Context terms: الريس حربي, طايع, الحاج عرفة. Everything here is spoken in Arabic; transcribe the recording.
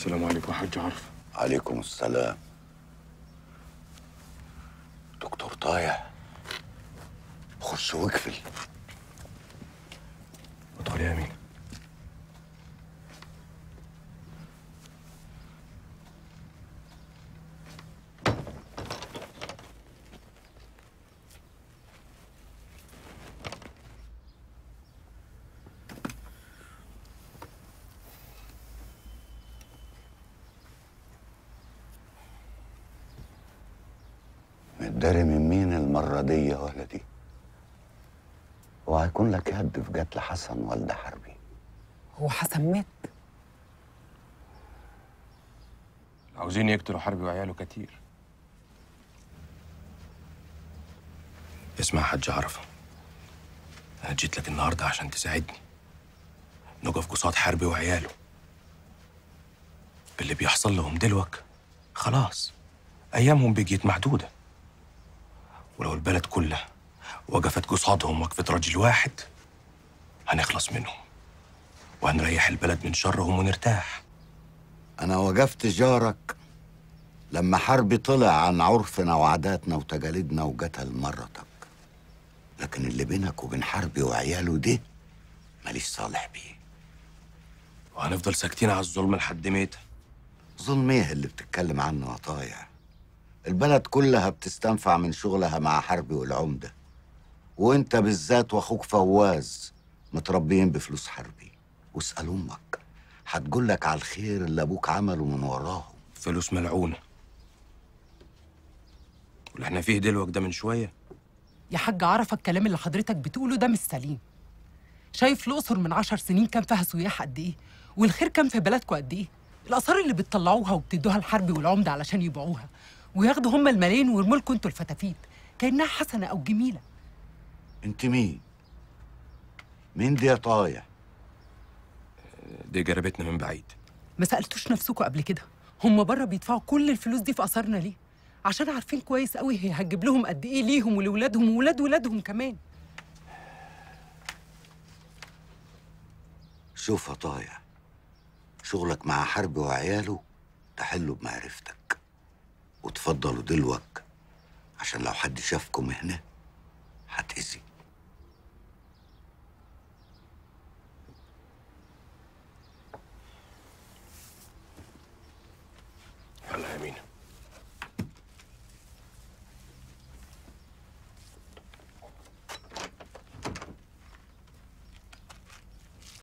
السلام عليكم يا حاج عرفة. عليكم السلام. دكتور طايع، خش واقفل. ادخل يا أمينة. متداري من مين المرة دي يا ولا دي؟ وهيكون لك هد في قتل حسن والد حربي. هو حسن مات؟ عاوزين يقتلوا حربي وعياله كتير. اسمع يا حاج عرفة، أنا جيت لك النهارده عشان تساعدني، نقف قصاد حربي وعياله. باللي بيحصل لهم دلوقتي خلاص أيامهم بقيت محدودة، ولو البلد كلها وقفت قصادهم وقفة رجل واحد هنخلص منهم وهنريح البلد من شرهم ونرتاح. أنا وقفت جارك لما حربي طلع عن عرفنا وعاداتنا وتقاليدنا وقتل مرتك، لكن اللي بينك وبين حربي وعياله ده ماليش صالح بيه. وهنفضل ساكتين على الظلم لحد متى؟ ظلم ايه اللي بتتكلم عنه يا طايع؟ البلد كلها بتستنفع من شغلها مع حربي والعمدة، وانت بالذات واخوك فواز متربيين بفلوس حربي. واسأل امك هتقول لك على الخير اللي ابوك عمله من وراهم. فلوس ملعونة، واللي احنا فيه دلوقتي ده من شوية. يا حاج عرفة، الكلام اللي حضرتك بتقوله ده مش سليم. شايف الأقصر من 10 سنين كان فيها سياح قد ايه، والخير كان في بلدكم قد ايه. الآثار اللي بتطلعوها وبتدوها لحربي والعمدة علشان يبيعوها وياخدوا هم الملايين ويرموا لكم انتوا الفتافيت كأنها حسنة أو جميلة. انت مين؟ مين دي يا طايع؟ دي جربتنا من بعيد. ما سألتوش نفسكم قبل كده هم بره بيدفعوا كل الفلوس دي في آثارنا ليه؟ عشان عارفين كويس قوي هي هتجيب لهم قد إيه، ليهم ولولادهم وولاد ولادهم كمان. شوف يا طايع، شغلك مع حربي وعياله تحله بمعرفتك، وتفضلوا دلوقتي عشان لو حد شافكم هنا هتأذي.